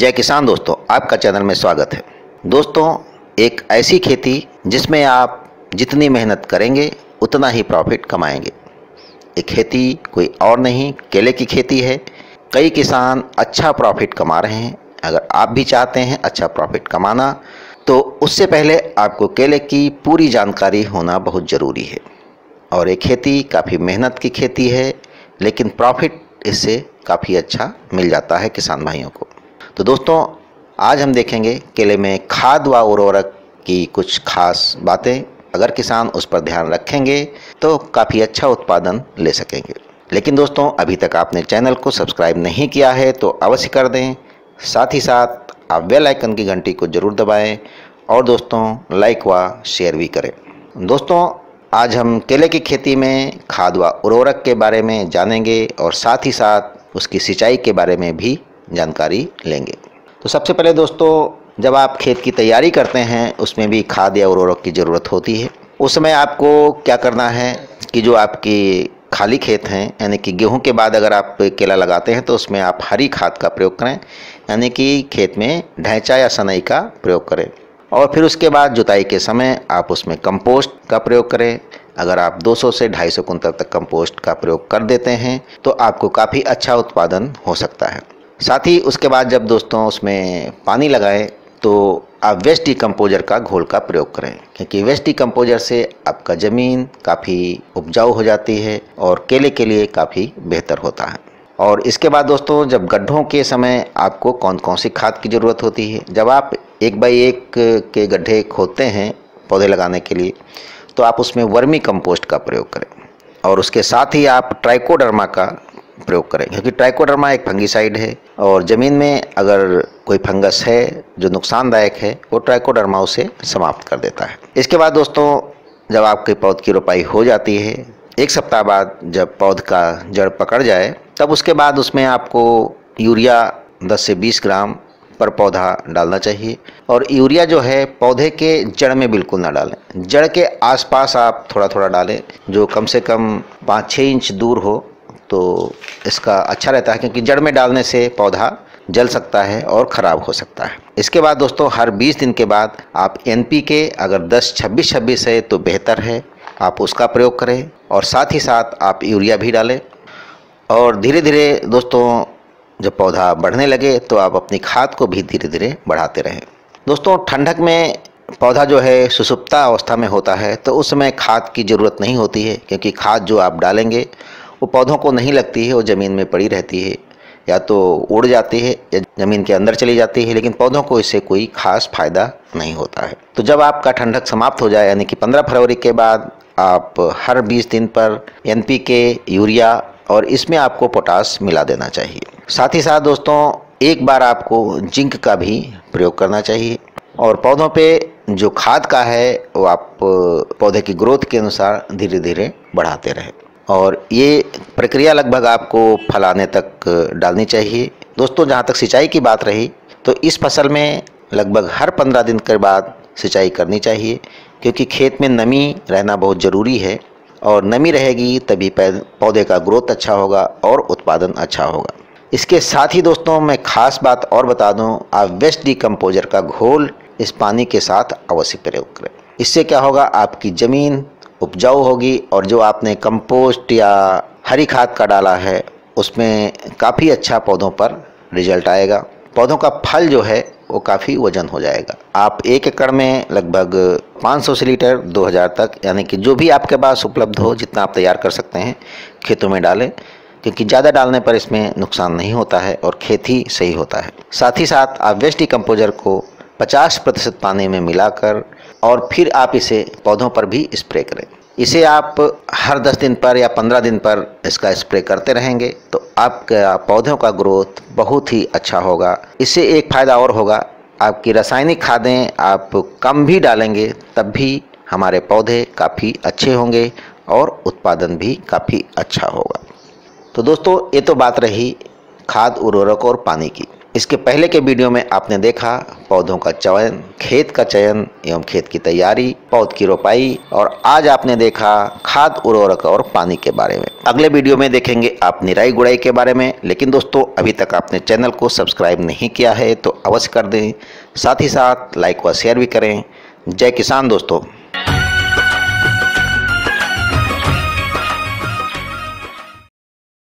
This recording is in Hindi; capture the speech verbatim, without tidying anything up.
जय किसान दोस्तों, आपका चैनल में स्वागत है। दोस्तों, एक ऐसी खेती जिसमें आप जितनी मेहनत करेंगे उतना ही प्रॉफिट कमाएंगे। ये खेती कोई और नहीं, केले की खेती है। कई किसान अच्छा प्रॉफिट कमा रहे हैं। अगर आप भी चाहते हैं अच्छा प्रॉफिट कमाना तो उससे पहले आपको केले की पूरी जानकारी होना बहुत ज़रूरी है। और ये खेती काफ़ी मेहनत की खेती है, लेकिन प्रॉफिट इससे काफ़ी अच्छा मिल जाता है किसान भाइयों को। तो दोस्तों, आज हम देखेंगे केले में खाद व उर्वरक की कुछ खास बातें। अगर किसान उस पर ध्यान रखेंगे तो काफ़ी अच्छा उत्पादन ले सकेंगे। लेकिन दोस्तों, अभी तक आपने चैनल को सब्सक्राइब नहीं किया है तो अवश्य कर दें। साथ ही साथ आप बेल आइकन की घंटी को ज़रूर दबाएं और दोस्तों लाइक व शेयर भी करें। दोस्तों, आज हम केले की खेती में खाद व उर्वरक के बारे में जानेंगे और साथ ही साथ उसकी सिंचाई के बारे में भी जानकारी लेंगे। तो सबसे पहले दोस्तों, जब आप खेत की तैयारी करते हैं उसमें भी खाद या उर्वरक की ज़रूरत होती है। उस समय आपको क्या करना है कि जो आपकी खाली खेत हैं, यानी कि गेहूं के बाद अगर आप केला लगाते हैं तो उसमें आप हरी खाद का प्रयोग करें, यानी कि खेत में ढैंचा या सनई का प्रयोग करें। और फिर उसके बाद जुताई के समय आप उसमें कंपोस्ट का प्रयोग करें। अगर आप दो सौ से ढाई सौ कुंतल तक कंपोस्ट का प्रयोग कर देते हैं तो आपको काफ़ी अच्छा उत्पादन हो सकता है। साथ ही उसके बाद जब दोस्तों उसमें पानी लगाएं तो आप वेस्ट डिकम्पोजर का घोल का प्रयोग करें, क्योंकि वेस्ट डिकम्पोजर से आपका ज़मीन काफ़ी उपजाऊ हो जाती है और केले के लिए काफ़ी बेहतर होता है। और इसके बाद दोस्तों, जब गड्ढों के समय आपको कौन कौन सी खाद की ज़रूरत होती है, जब आप एक बाई एक के गड्ढे खोदते हैं पौधे लगाने के लिए तो आप उसमें वर्मी कंपोस्ट का प्रयोग करें और उसके साथ ही आप ट्राइकोडर्मा का प्रयोग करें, क्योंकि ट्राइकोडर्मा एक फंगीसाइड है और ज़मीन में अगर कोई फंगस है जो नुकसानदायक है वो ट्राइकोडर्मा उसे समाप्त कर देता है। इसके बाद दोस्तों, जब आपके पौध की रोपाई हो जाती है, एक सप्ताह बाद जब पौध का जड़ पकड़ जाए तब उसके बाद उसमें आपको यूरिया दस से बीस ग्राम पर पौधा डालना चाहिए। और यूरिया जो है पौधे के जड़ में बिल्कुल ना डालें, जड़ के आसपास आप थोड़ा थोड़ा डालें, जो कम से कम पाँच छः इंच दूर हो तो इसका अच्छा रहता है, क्योंकि जड़ में डालने से पौधा जल सकता है और ख़राब हो सकता है। इसके बाद दोस्तों, हर बीस दिन के बाद आप एन पी के अगर दस छब्बीस छब्बीस है तो बेहतर है, आप उसका प्रयोग करें और साथ ही साथ आप यूरिया भी डालें। और धीरे धीरे दोस्तों, जब पौधा बढ़ने लगे तो आप अपनी खाद को भी धीरे धीरे बढ़ाते रहें। दोस्तों, ठंडक में पौधा जो है सुसुप्ता अवस्था में होता है तो उस समय खाद की ज़रूरत नहीं होती है, क्योंकि खाद जो आप डालेंगे वो पौधों को नहीं लगती है, वो ज़मीन में पड़ी रहती है, या तो उड़ जाती है या ज़मीन के अंदर चली जाती है, लेकिन पौधों को इससे कोई खास फ़ायदा नहीं होता है। तो जब आपका ठंडक समाप्त हो जाए, यानी कि पंद्रह फरवरी के बाद, आप हर बीस दिन पर एन पी के, यूरिया और इसमें आपको पोटास मिला देना चाहिए। साथ ही साथ दोस्तों, एक बार आपको जिंक का भी प्रयोग करना चाहिए। और पौधों पे जो खाद का है वो आप पौधे की ग्रोथ के अनुसार धीरे धीरे बढ़ाते रहें और ये प्रक्रिया लगभग आपको फल आने तक डालनी चाहिए। दोस्तों, जहाँ तक सिंचाई की बात रही तो इस फसल में लगभग हर पंद्रह दिन के बाद सिंचाई करनी चाहिए, क्योंकि खेत में नमी रहना बहुत ज़रूरी है और नमी रहेगी तभी पौधे का ग्रोथ अच्छा होगा और उत्पादन अच्छा होगा। इसके साथ ही दोस्तों, मैं खास बात और बता दूं, आप वेस्ट डिकम्पोजर का घोल इस पानी के साथ अवश्य प्रयोग करें। इससे क्या होगा, आपकी ज़मीन उपजाऊ होगी और जो आपने कंपोस्ट या हरी खाद का डाला है उसमें काफ़ी अच्छा पौधों पर रिजल्ट आएगा। पौधों का फल जो है वो काफ़ी वजन हो जाएगा। आप एक एकड़ में लगभग पाँच सौ से लीटर दो हज़ार तक, यानी कि जो भी आपके पास उपलब्ध हो, जितना आप तैयार कर सकते हैं खेतों में डालें, क्योंकि ज़्यादा डालने पर इसमें नुकसान नहीं होता है और खेत ही सही होता है। साथ ही साथ आप वेस्ट डिकम्पोजर को पचास प्रतिशत पानी में मिलाकर और फिर आप इसे पौधों पर भी स्प्रे करें। इसे आप हर दस दिन पर या पंद्रह दिन पर इसका स्प्रे करते रहेंगे तो आपका पौधों का ग्रोथ बहुत ही अच्छा होगा। इससे एक फ़ायदा और होगा, आपकी रासायनिक खादें आप कम भी डालेंगे तब भी हमारे पौधे काफ़ी अच्छे होंगे और उत्पादन भी काफ़ी अच्छा होगा। तो दोस्तों, ये तो बात रही खाद, उर्वरक और पानी की। इसके पहले के वीडियो में आपने देखा पौधों का चयन, खेत का चयन एवं खेत की तैयारी, पौध की रोपाई, और आज आपने देखा खाद, उर्वरक और पानी के बारे में। अगले वीडियो में देखेंगे आप निराई गुड़ाई के बारे में। लेकिन दोस्तों, अभी तक आपने चैनल को सब्सक्राइब नहीं किया है तो अवश्य कर दें, साथ ही साथ लाइक व शेयर भी करें। जय किसान दोस्तों।